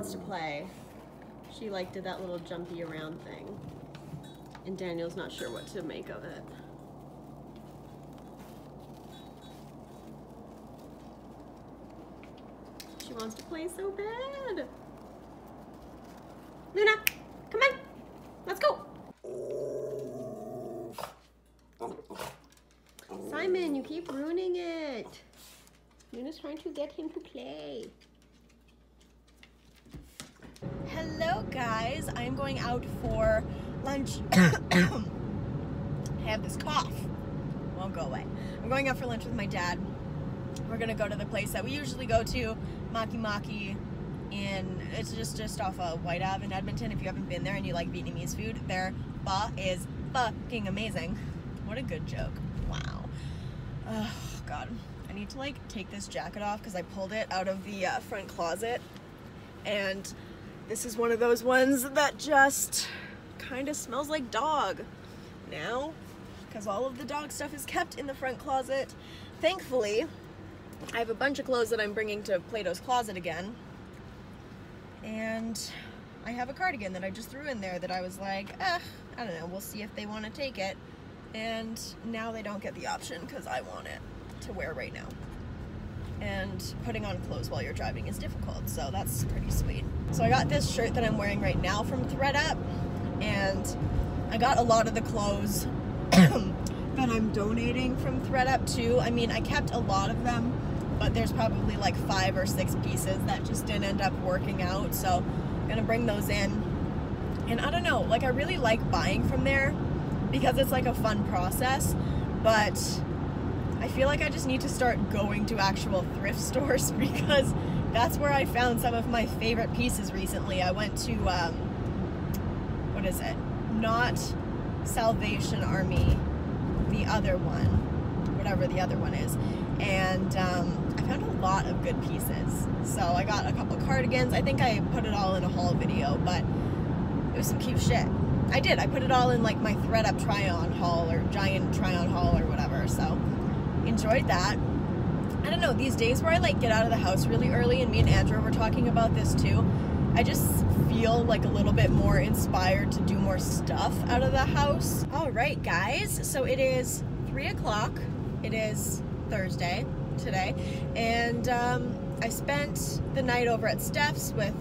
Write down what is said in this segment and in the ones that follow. wants to play. She like did that little jumpy around thing. And Daniel's not sure what to make of it. She wants to play so bad. Luna, come on, let's go. Simon, you keep ruining it. Luna's trying to get him to play. Hello guys, I'm going out for lunch. I have this cough, won't go away. I'm going out for lunch with my dad. We're gonna go to the place that we usually go to, Maki Maki, and it's just off of White Ave in Edmonton. If you haven't been there and you like Vietnamese food, their pho is fucking amazing. What a good joke, wow. Oh God, I need to like take this jacket off because I pulled it out of the front closet, and this is one of those ones that just kind of smells like dog now because all of the dog stuff is kept in the front closet. Thankfully, I have a bunch of clothes that I'm bringing to Plato's Closet again, and I have a cardigan that I just threw in there that I was like, I don't know, we'll see if they want to take it, and now they don't get the option because I want it to wear right now. And putting on clothes while you're driving is difficult, so that's pretty sweet. So I got this shirt that I'm wearing right now from ThredUp, and I got a lot of the clothes that I'm donating from ThredUp too. I mean, I kept a lot of them, but there's probably like 5 or 6 pieces that just didn't end up working out, so I'm gonna bring those in. And I don't know, like I really like buying from there because it's like a fun process, but I feel like I just need to start going to actual thrift stores because that's where I found some of my favorite pieces recently. I went to, what is it? Not Salvation Army, the other one, whatever the other one is. And I found a lot of good pieces. So I got a couple cardigans. I think I put it all in a haul video, but it was some cute shit. I did, I put it all in like my ThredUp try-on haul or giant try-on haul or whatever, so. Enjoyed that. I don't know, these days where I like get out of the house really early, and me and Andrew were talking about this too, I just feel like a little bit more inspired to do more stuff out of the house. Alright guys, so it is 3 o'clock, it is Thursday today, and I spent the night over at Steph's with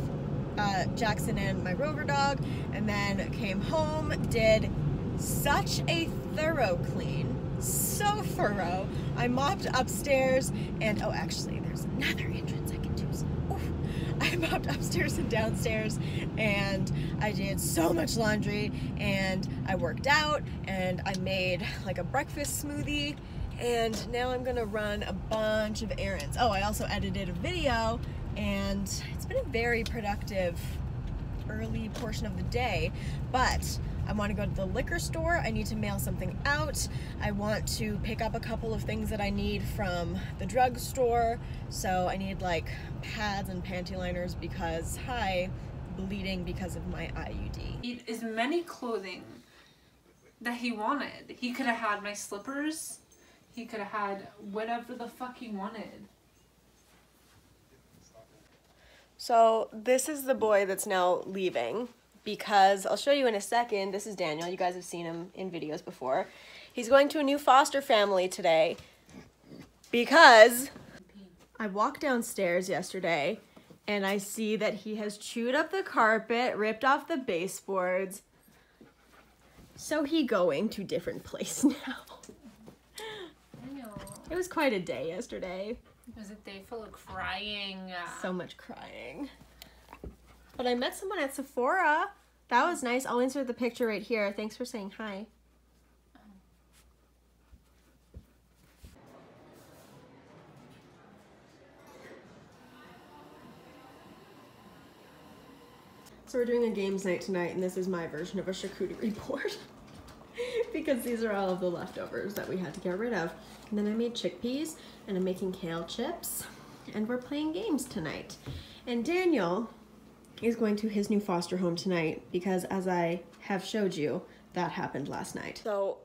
Jackson and my rover dog, and then came home, did such a thorough clean. So thorough. I mopped upstairs and, oh, actually, there's another entrance I can choose. Oof. I mopped upstairs and downstairs, and I did so much laundry, and I worked out, and I made like a breakfast smoothie, and now I'm gonna run a bunch of errands. Oh, I also edited a video, and it's been a very productive early portion of the day, but I want to go to the liquor store. I need to mail something out. I want to pick up a couple of things that I need from the drugstore. So I need like pads and panty liners because, hi, bleeding because of my IUD. He had as many clothing that he wanted. He could have had my slippers. He could have had whatever the fuck he wanted. So this is the boy that's now leaving. Because I'll show you in a second, this is Daniel. You guys have seen him in videos before. He's going to a new foster family today because I walked downstairs yesterday and I see that he has chewed up the carpet, ripped off the baseboards. So he's going to a different place now. It was quite a day yesterday. It was a day full of crying. So much crying. But I met someone at Sephora. That was nice. I'll insert the picture right here. Thanks for saying hi. So we're doing a games night tonight, and this is my version of a charcuterie board because these are all of the leftovers that we had to get rid of. And then I made chickpeas, and I'm making kale chips, and we're playing games tonight. And Daniel is going to his new foster home tonight because, as I have showed you, that happened last night. So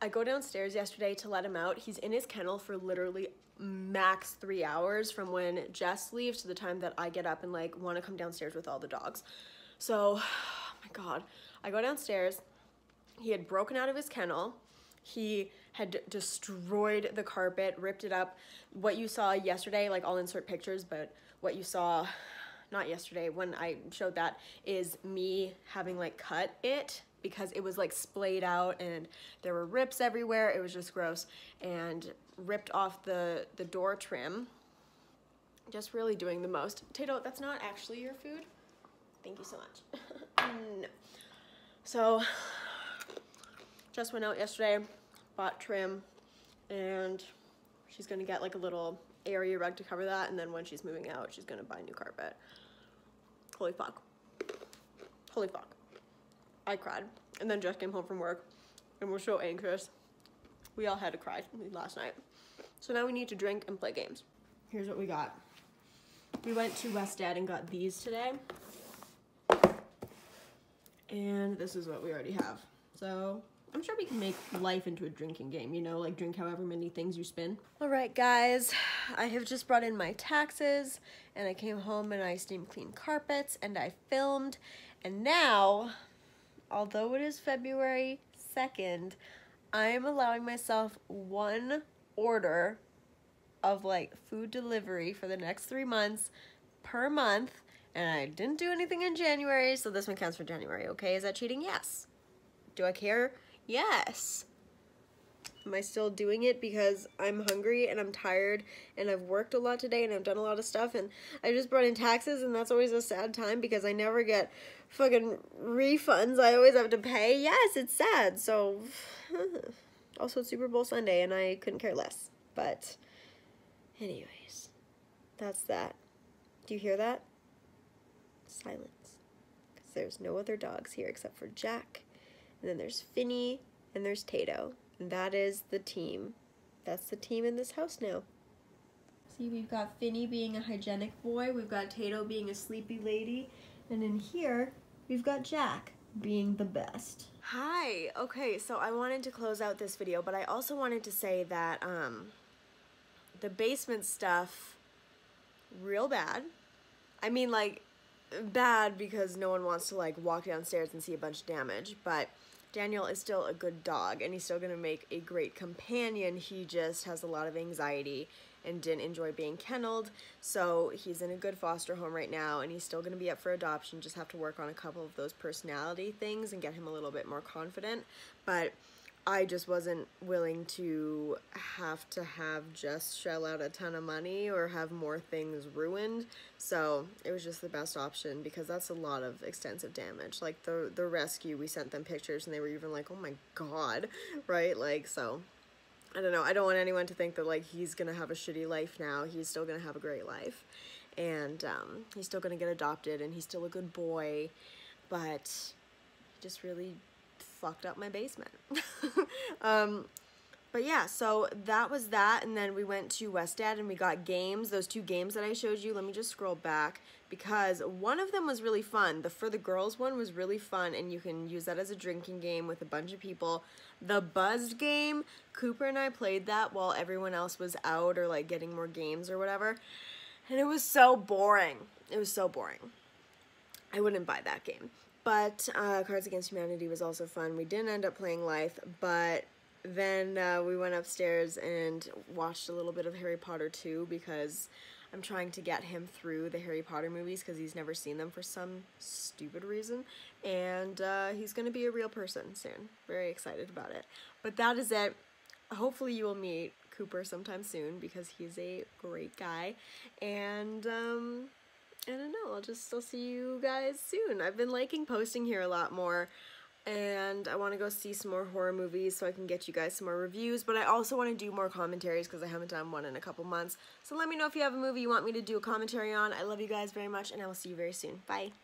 I go downstairs yesterday to let him out. He's in his kennel for literally max 3 hours from when Jess leaves to the time that I get up and like want to come downstairs with all the dogs. So, oh my God, I go downstairs. He had broken out of his kennel. He had destroyed the carpet, ripped it up. What you saw yesterday, like I'll insert pictures, but what you saw, not yesterday, when I showed that, is me having like cut it because it was like splayed out and there were rips everywhere. It was just gross, and ripped off the door trim. Just really doing the most. Tato, that's not actually your food. Thank you so much. No. So, just went out yesterday, bought trim, and she's gonna get like a little area rug to cover that, and then when she's moving out, she's gonna buy new carpet. Holy fuck. Holy fuck. I cried. And then Jess came home from work, and we're so anxious. We all had to cry last night. So now we need to drink and play games. Here's what we got. We went to West Ed and got these today. And this is what we already have. So I'm sure we can make life into a drinking game, you know, like drink however many things you spin. All right, guys, I have just brought in my taxes, and I came home and I steam cleaned carpets and I filmed. And now, although it is February 2nd, I am allowing myself one order of like food delivery for the next 3 months per month. And I didn't do anything in January, so this one counts for January, okay? Is that cheating? Yes. Do I care? Yes. Am I still doing it because I'm hungry and I'm tired and I've worked a lot today and I've done a lot of stuff and I just brought in taxes, and that's always a sad time because I never get fucking refunds. I always have to pay. Yes, it's sad. So also it's Super Bowl Sunday and I couldn't care less. But anyways, that's that. Do you hear that? Silence. Because there's no other dogs here except for Jack. And then there's Finny, and there's Tato. And that is the team. That's the team in this house now. See, we've got Finny being a hygienic boy, we've got Tato being a sleepy lady, and in here, we've got Jack being the best. Hi! Okay, so I wanted to close out this video, but I also wanted to say that the basement stuff, real bad. I mean, like, bad because no one wants to like walk downstairs and see a bunch of damage, but Daniel is still a good dog and he's still gonna make a great companion. He just has a lot of anxiety and didn't enjoy being kenneled, so he's in a good foster home right now and he's still gonna be up for adoption. Just have to work on a couple of those personality things and get him a little bit more confident, but I just wasn't willing to have Jess shell out a ton of money or have more things ruined. So it was just the best option because that's a lot of extensive damage. Like the rescue, we sent them pictures and they were even like, oh my God, right? Like, so I don't know. I don't want anyone to think that like he's gonna have a shitty life now. He's still gonna have a great life, and he's still gonna get adopted and he's still a good boy, but he just really fucked up my basement. But yeah, so that was that, and then we went to West Ed and we got games, those two games that I showed you. Let me just scroll back because one of them was really fun. The For the Girls one was really fun, and you can use that as a drinking game with a bunch of people. The Buzzed game, Cooper and I played that while everyone else was out or like getting more games or whatever, and it was so boring. It was so boring. I wouldn't buy that game. But Cards Against Humanity was also fun. We didn't end up playing Life, but then we went upstairs and watched a little bit of Harry Potter 2 because I'm trying to get him through the Harry Potter movies because he's never seen them for some stupid reason. And he's going to be a real person soon. Very excited about it. But that is it. Hopefully you will meet Cooper sometime soon because he's a great guy. And I don't know, I'll see you guys soon. I've been liking posting here a lot more, and I want to go see some more horror movies so I can get you guys some more reviews, but I also want to do more commentaries because I haven't done one in a couple months. So let me know if you have a movie you want me to do a commentary on. I love you guys very much, and I will see you very soon. Bye.